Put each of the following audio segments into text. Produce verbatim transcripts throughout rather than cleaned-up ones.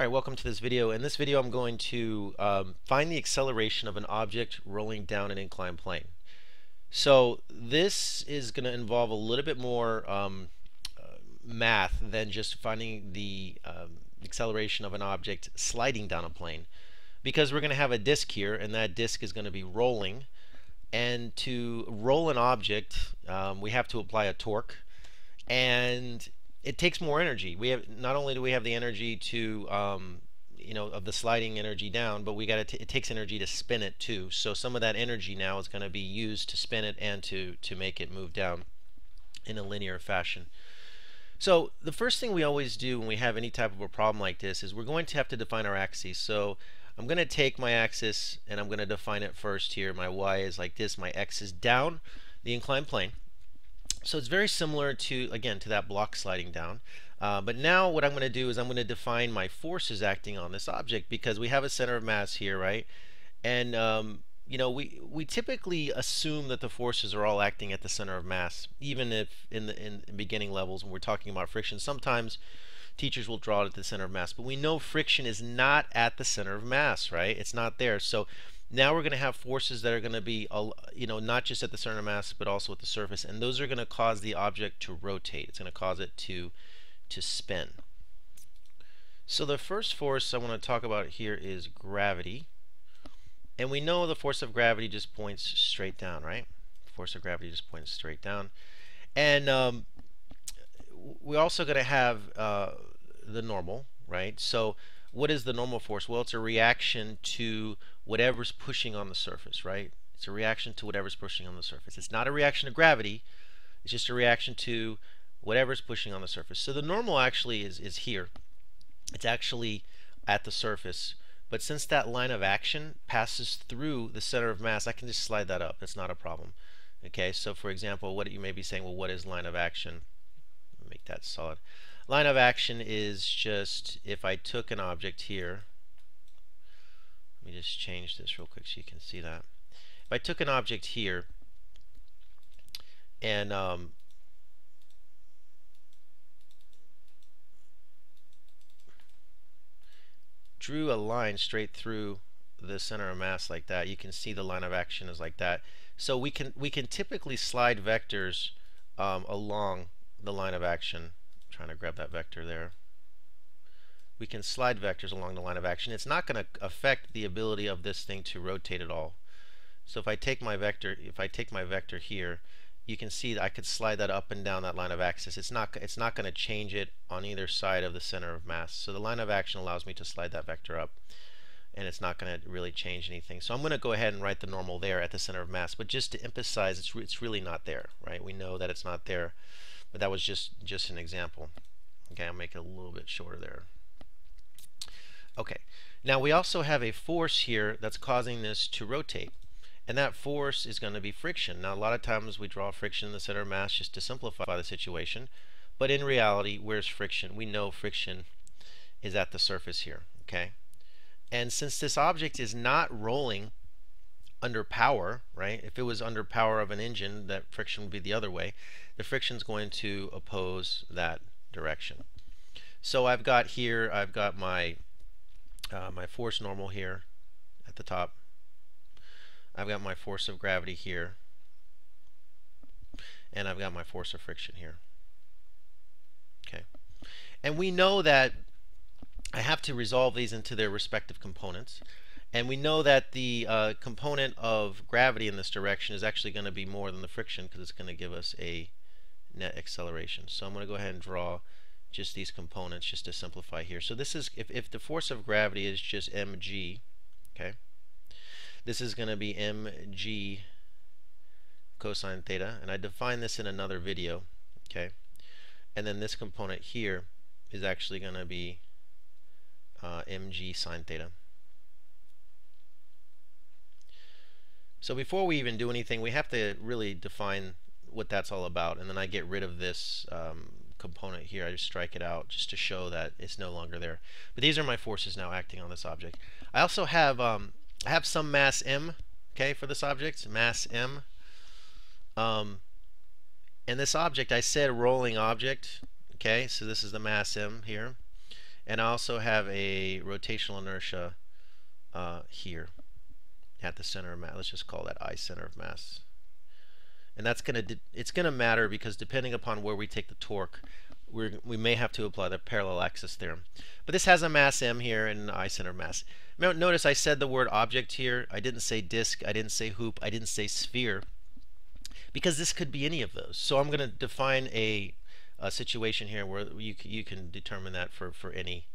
Alright, welcome to this video. In this video I'm going to um, find the acceleration of an object rolling down an inclined plane. So this is going to involve a little bit more um, math than just finding the um, acceleration of an object sliding down a plane, because we're going to have a disk here and that disk is going to be rolling, and to roll an object um, we have to apply a torque, and it takes more energy. We have not only do we have the energy to um, you know, of the sliding energy down, but we got it. It takes energy to spin it too. So some of that energy now is going to be used to spin it and to to make it move down in a linear fashion. So the first thing we always do when we have any type of a problem like this is we're going to have to define our axes. So I'm going to take my axis and I'm going to define it first here. My y is like this. My x is down the inclined plane. So it's very similar to, again, to that block sliding down. Uh, but now what I'm going to do is I'm going to define my forces acting on this object, because we have a center of mass here, right? And um, you know, we we typically assume that the forces are all acting at the center of mass, even if in the in beginning levels when we're talking about friction, sometimes teachers will draw it at the center of mass. But we know friction is not at the center of mass, right? It's not there. So now we're going to have forces that are going to be, you know, not just at the center of mass but also at the surface, and those are going to cause the object to rotate. It's going to cause it to to spin. So the first force I want to talk about here is gravity, and we know the force of gravity just points straight down, right? Force of gravity just points straight down, and um, we're also going to have uh, the normal, right? So what is the normal force? Well, it's a reaction to whatever's pushing on the surface, right? It's a reaction to whatever's pushing on the surface. It's not a reaction to gravity. It's just a reaction to whatever's pushing on the surface. So the normal actually is, is here. It's actually at the surface. But since that line of action passes through the center of mass, I can just slide that up. It's not a problem. Okay, so for example, what you may be saying, well, what is line of action? Make that solid. Line of action is just if I took an object here, let me just change this real quick so you can see that. If I took an object here and um, drew a line straight through the center of mass like that, you can see the line of action is like that. So we can we can typically slide vectors um, along the line of action. Trying to grab that vector there. We can slide vectors along the line of action. It's not going to affect the ability of this thing to rotate at all. So if I take my vector, if I take my vector here, you can see that I could slide that up and down that line of axis. It's not it's not going to change it on either side of the center of mass. So the line of action allows me to slide that vector up, and it's not going to really change anything. So I'm going to go ahead and write the normal there at the center of mass, but just to emphasize, it's re it's really not there, right? We know that it's not there. But that was just just an example. Okay, I'll make it a little bit shorter there. Okay, now we also have a force here that's causing this to rotate, and that force is going to be friction. Now a lot of times we draw friction in the center of mass just to simplify the situation, but in reality, where's friction? We know friction is at the surface here. Okay, and since this object is not rolling under power, right? If it was under power of an engine, that friction would be the other way. The friction's going to oppose that direction. So I've got here, I've got my uh, my force normal here at the top. I've got my force of gravity here, and I've got my force of friction here. Okay, and we know that I have to resolve these into their respective components. And we know that the uh, component of gravity in this direction is actually going to be more than the friction, because it's going to give us a net acceleration. So I'm going to go ahead and draw just these components just to simplify here. So this is, if, if the force of gravity is just mg, okay, this is going to be mg cosine theta, and I defined this in another video, okay, and then this component here is actually going to be uh, mg sine theta. So before we even do anything, we have to really define what that's all about, and then I get rid of this um, component here. I just strike it out just to show that it's no longer there. But these are my forces now acting on this object. I also have um, I have some mass m, okay, for this object, mass m. Um, and this object, I said rolling object, okay. So this is the mass m here, And I also have a rotational inertia uh, here at the center of mass. Let's just call that I, center of mass. And that's gonna it's gonna matter because depending upon where we take the torque, we're, we may have to apply the parallel axis theorem. But this has a mass m here and an I, center of mass. Now notice I said the word object here. I didn't say disk. I didn't say hoop. I didn't say sphere. Because this could be any of those. So I'm going to define a, a situation here where you, you can determine that for, for any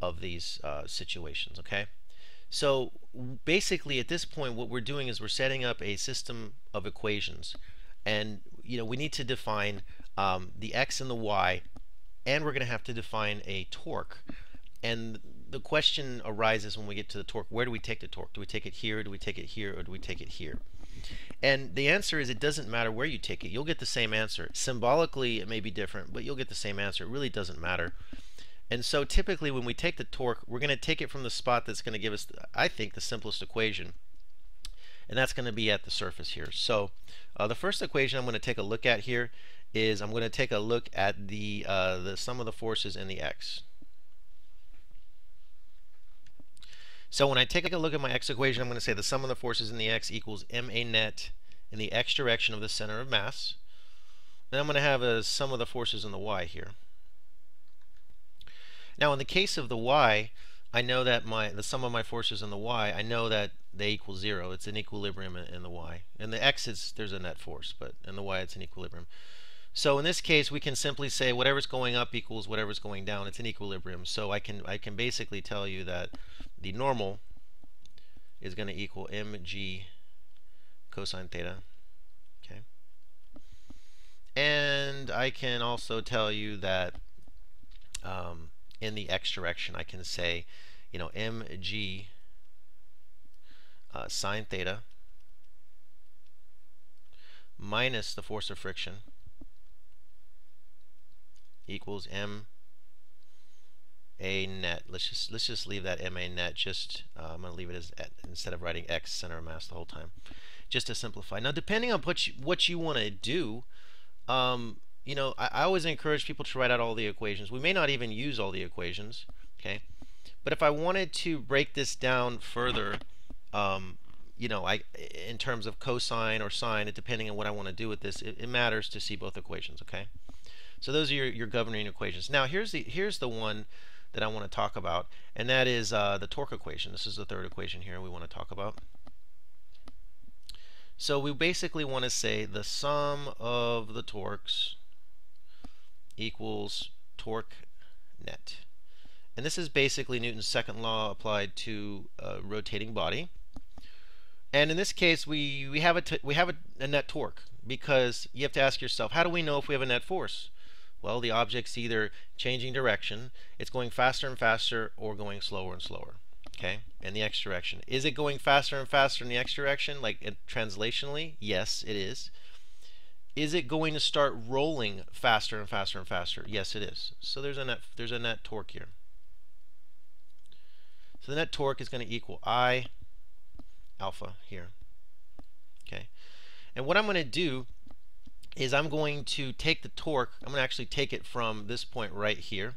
of these uh, situations, okay? So basically at this point what we're doing is we're setting up a system of equations, and you know we need to define um, the x and the y, and we're going to have to define a torque. And the question arises when we get to the torque, where do we take the torque? Do we take it here, do we take it here, or do we take it here? And the answer is it doesn't matter where you take it. You'll get the same answer. Symbolically it may be different, but you'll get the same answer. It really doesn't matter. And so typically when we take the torque, we're going to take it from the spot that's going to give us, I think, the simplest equation. And that's going to be at the surface here. So uh, the first equation I'm going to take a look at here is I'm going to take a look at the, uh, the sum of the forces and the x. So when I take a look at my x equation, I'm going to say the sum of the forces in the x equals ma net in the x direction of the center of mass. Then I'm going to have a sum of the forces in the y here. Now in the case of the y, I know that my the sum of my forces in the y, I know that they equal zero. It's an equilibrium in the y. In the x, it's, there's a net force, but in the y, it's an equilibrium. So in this case, we can simply say whatever's going up equals whatever's going down. It's an equilibrium. So I can I can basically tell you that the normal is going to equal mg cosine theta, okay? And I can also tell you that um, in the x direction, I can say, you know, mg uh, sine theta minus the force of friction equals m a net. Let's just let's just leave that ma net. Just uh, I'm going to leave it as at, instead of writing x center of mass the whole time, just to simplify. Now, depending on what you, what you want to do, um, you know, I, I always encourage people to write out all the equations. We may not even use all the equations, okay? But if I wanted to break this down further, um, you know, I in terms of cosine or sine, depending on what I want to do with this, it, it matters to see both equations, okay? So those are your, your governing equations. Now here's the here's the one that I want to talk about, and that is uh, the torque equation. This is the third equation here we want to talk about. So we basically want to say the sum of the torques equals torque net. And this is basically Newton's second law applied to a rotating body. And in this case we, we have, a, t we have a, a net torque, because you have to ask yourself, how do we know if we have a net force? Well, the object's either changing direction, it's going faster and faster, or going slower and slower, okay, in the x direction. Is it going faster and faster in the x direction, like it, translationally? Yes, it is. Is it going to start rolling faster and faster and faster? Yes, it is. So there's a net, there's a net torque here. So the net torque is going to equal I alpha here, okay? And what I'm going to do is I'm going to take the torque, I'm going to actually take it from this point right here.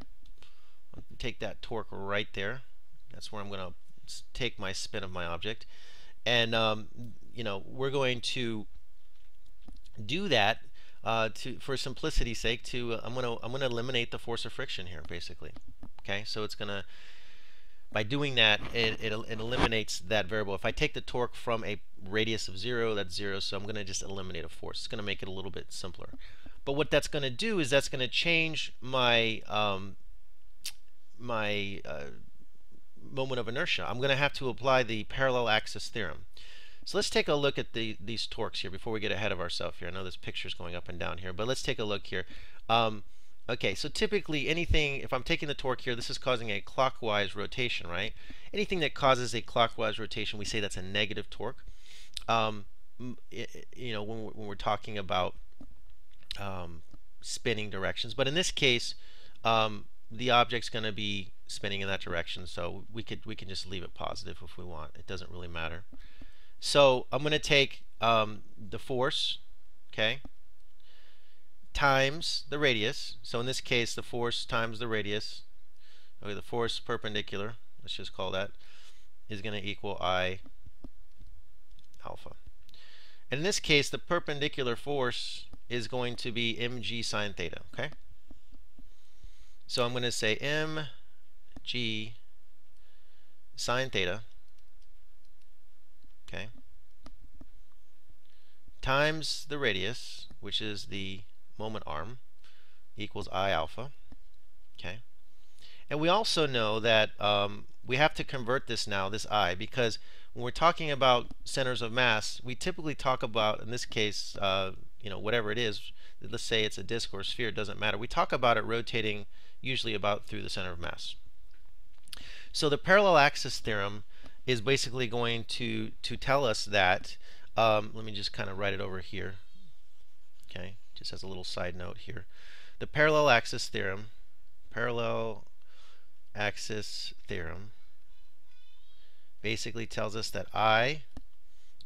I'll take that torque right there. That's where I'm going to take my spin of my object. And um, you know, we're going to do that uh, to, for simplicity's sake, to uh, I'm going to I'm going to eliminate the force of friction here, basically. Okay, so it's going to, by doing that, it, it, it eliminates that variable. If I take the torque from a radius of zero, that's zero, so I'm going to just eliminate a force. It's going to make it a little bit simpler. But what that's going to do is that's going to change my um, my uh, moment of inertia. I'm going to have to apply the parallel axis theorem. So let's take a look at the, these torques here before we get ahead of ourselves here. I know this picture's going up and down here, but let's take a look here. Um, Okay, so typically anything, if I'm taking the torque here, this is causing a clockwise rotation, right? Anything that causes a clockwise rotation, we say that's a negative torque. Um, it, you know, when we're, when we're talking about um, spinning directions, but in this case, um, the object's going to be spinning in that direction, so we could we can just leave it positive if we want. It doesn't really matter. So I'm going to take um, the force, okay, times the radius. So in this case the force times the radius Okay, the force perpendicular, let's just call that, is going to equal I alpha. And in this case, the perpendicular force is going to be mg sine theta, okay? So I'm going to say mg sine theta, okay, times the radius, which is the moment arm, equals I alpha, okay? And we also know that um, we have to convert this now, this I, because when we're talking about centers of mass, we typically talk about, in this case, uh, you know, whatever it is, let's say it's a disk or a sphere, it doesn't matter. We talk about it rotating usually about through the center of mass. So the parallel axis theorem is basically going to, to tell us that, um, let me just kind of write it over here, okay, just as a little side note here. The parallel axis theorem, parallel axis theorem basically tells us that I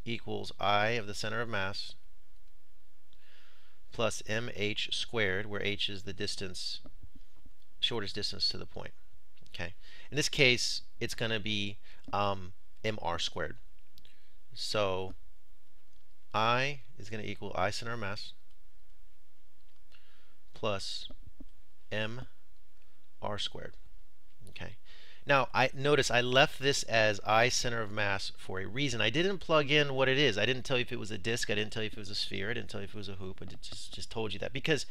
equals I of the center of mass plus mh squared, where h is the distance, shortest distance to the point. Okay. In this case, it's going to be um, mr squared. So I is going to equal I center of mass plus mr squared. Okay. Now, I notice I left this as I center of mass for a reason. I didn't plug in what it is. I didn't tell you if it was a disk. I didn't tell you if it was a sphere. I didn't tell you if it was a hoop. I just, just told you that because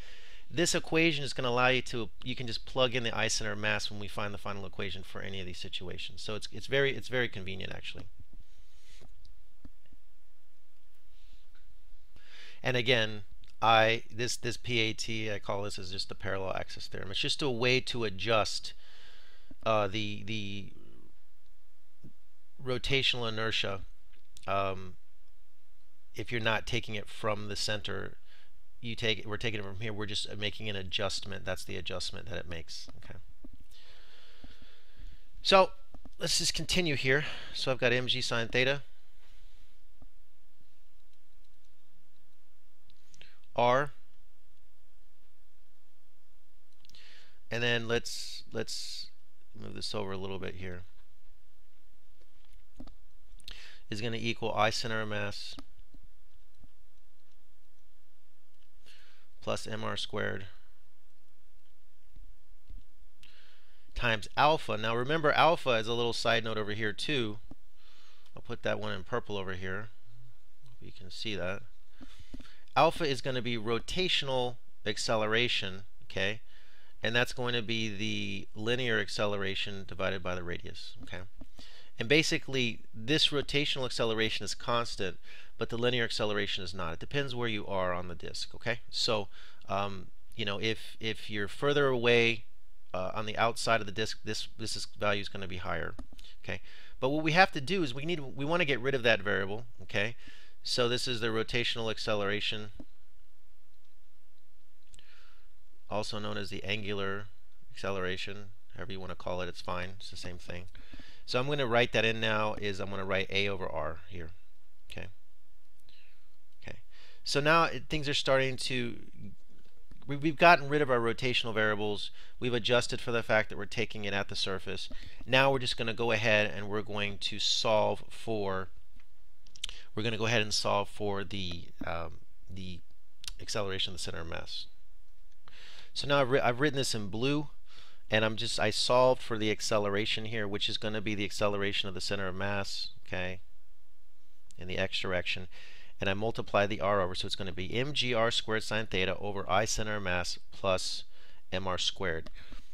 this equation is going to allow you to, you can just plug in the I center of mass when we find the final equation for any of these situations. So it's, it's, very, it's very convenient, actually. And again, I, this, this P A T, I call this as just the parallel axis theorem. It's just a way to adjust Uh, the the rotational inertia um, if you're not taking it from the center. You take it, we're taking it from here, we're just making an adjustment. That's the adjustment that it makes. Okay, so let's just continue here. So I've got mg sine theta, r, and then let's let's move this over a little bit here, is going to equal I center of mass plus mr squared times alpha. Now remember, alpha is a little side note over here too. I'll put that one in purple over here. You can see that. Alpha is going to be rotational acceleration, okay? And that's going to be the linear acceleration divided by the radius, okay? And basically, this rotational acceleration is constant, but the linear acceleration is not. It depends where you are on the disk, okay? So, um, you know, if if you're further away uh, on the outside of the disk, this this is, value is going to be higher, okay? But what we have to do is we need we want to get rid of that variable, okay? So this is the rotational acceleration, also known as the angular acceleration, however you want to call it, it's fine, it's the same thing. So I'm going to write that in now, is I'm going to write A over R here, okay? Okay. So now it, things are starting to, we, we've gotten rid of our rotational variables, we've adjusted for the fact that we're taking it at the surface. Now we're just going to go ahead and we're going to solve for, we're going to go ahead and solve for the, um, the acceleration of the center of mass. So now I've, ri I've written this in blue, and I'm just, I solved for the acceleration here, which is going to be the acceleration of the center of mass, okay, in the x direction, and I multiply the r over, so it's going to be mgr squared sine theta over I center of mass plus mr squared.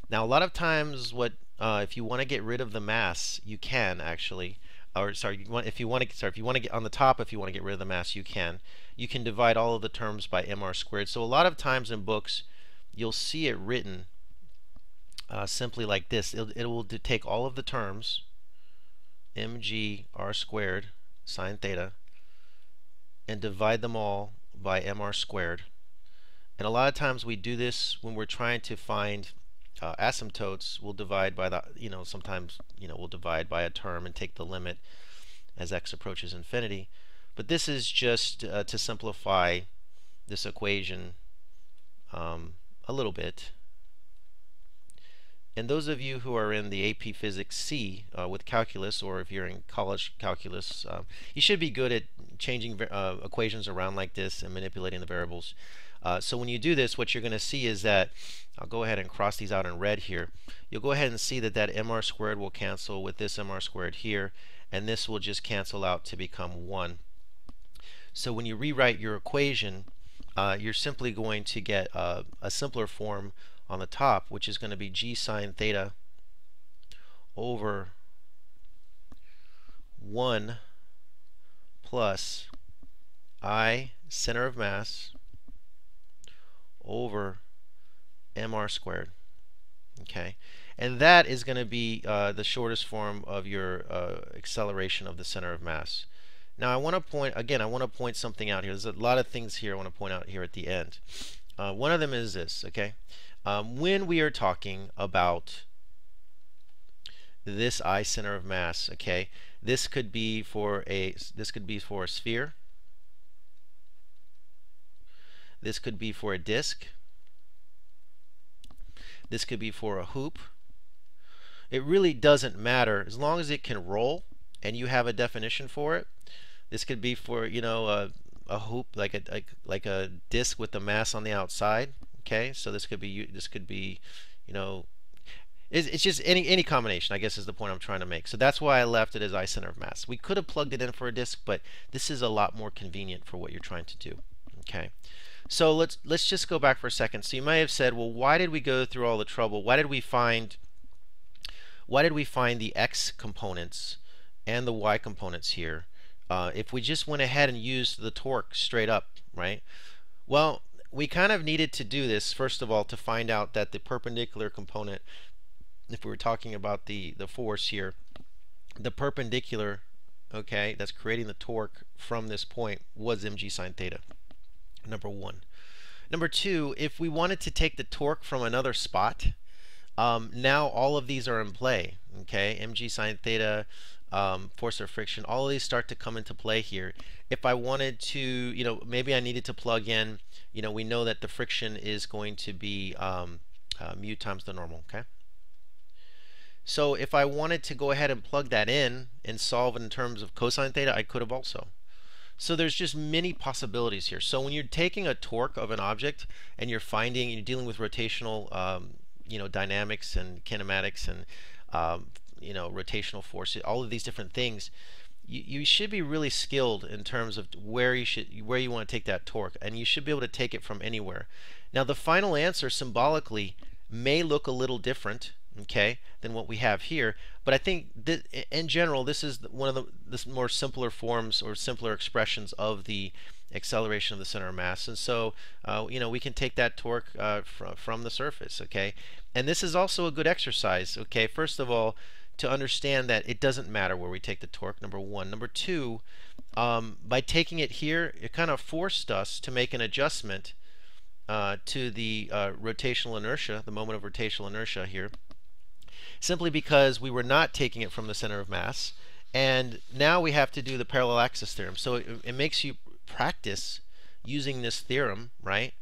Now a lot of times, what uh, if you want to get rid of the mass, you can actually, or sorry, you want, if you want to, sorry, if you want to get on the top, if you want to get rid of the mass, you can. You can divide all of the terms by mr squared. So a lot of times in books, you'll see it written uh, simply like this. It'll, it will take all of the terms, mg r squared sine theta, and divide them all by mr squared. And a lot of times we do this when we're trying to find uh, asymptotes. We'll divide by the, you know, sometimes, you know, we'll divide by a term and take the limit as x approaches infinity. But this is just uh, to simplify this equation um, a little bit, And those of you who are in the A P Physics C uh, with calculus, or if you're in college calculus, uh, you should be good at changing uh, equations around like this and manipulating the variables. Uh, so when you do this, what you're going to see is that, I'll go ahead and cross these out in red here, you'll go ahead and see that that M R squared will cancel with this M R squared here, and this will just cancel out to become one. So when you rewrite your equation, uh, you're simply going to get uh, a simpler form on the top, which is going to be g sine theta over one plus I center of mass over M R squared. Okay, and that is going to be uh, the shortest form of your uh, acceleration of the center of mass. Now I want to point again I want to point something out here. There's a lot of things here I want to point out here at the end. Uh, one of them is this, okay? Um, when we are talking about this I center of mass, okay, this could be for a this could be for a sphere, this could be for a disk, this could be for a hoop. It really doesn't matter as long as it can roll and you have a definition for it. This could be for, you know, a, a hoop, like a like, like a disk with the mass on the outside. Okay, so this could be this could be, you know, it's, it's just any any combination, I guess, is the point I'm trying to make. So that's why I left it as I center of mass. We could have plugged it in for a disk, but this is a lot more convenient for what you're trying to do. Okay, so let's let's just go back for a second. So you might have said, well, why did we go through all the trouble? Why did we find why did we find the x components and the y components here uh, if we just went ahead and used the torque straight up, right? Well, we kind of needed to do this, first of all, to find out that the perpendicular component, if we were talking about the, the force here, the perpendicular, okay, that's creating the torque from this point was mg sine theta, number one. Number two, if we wanted to take the torque from another spot, um, now all of these are in play, okay? mg sine theta, Um, force or friction, all of these start to come into play here. If I wanted to, you know, maybe I needed to plug in, you know, we know that the friction is going to be um, uh, mu times the normal, okay? So if I wanted to go ahead and plug that in and solve in terms of cosine theta, I could have also. So there's just many possibilities here. So when you're taking a torque of an object and you're finding, you're dealing with rotational, um, you know, dynamics and kinematics and um, you know, rotational force, all of these different things, you, you should be really skilled in terms of where you should where you want to take that torque, and you should be able to take it from anywhere. Now the final answer symbolically may look a little different, okay, than what we have here, but I think that in general this is one of the this more simpler forms or simpler expressions of the acceleration of the center of mass. And so uh, you know, we can take that torque uh, fr from the surface, okay? And this is also a good exercise, okay, first of all, to understand that it doesn't matter where we take the torque, number one. Number two, um, by taking it here, it kind of forced us to make an adjustment uh, to the uh, rotational inertia, the moment of rotational inertia here, simply because we were not taking it from the center of mass. And now we have to do the parallel axis theorem. So it, it makes you practice using this theorem, right?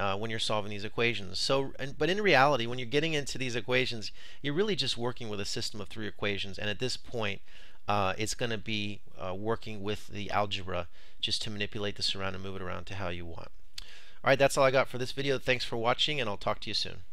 Uh, when you're solving these equations. So, and, but in reality, when you're getting into these equations, you're really just working with a system of three equations, and at this point uh, it's going to be uh, working with the algebra just to manipulate the surround and move it around to how you want. Alright, that's all I got for this video. Thanks for watching, and I'll talk to you soon.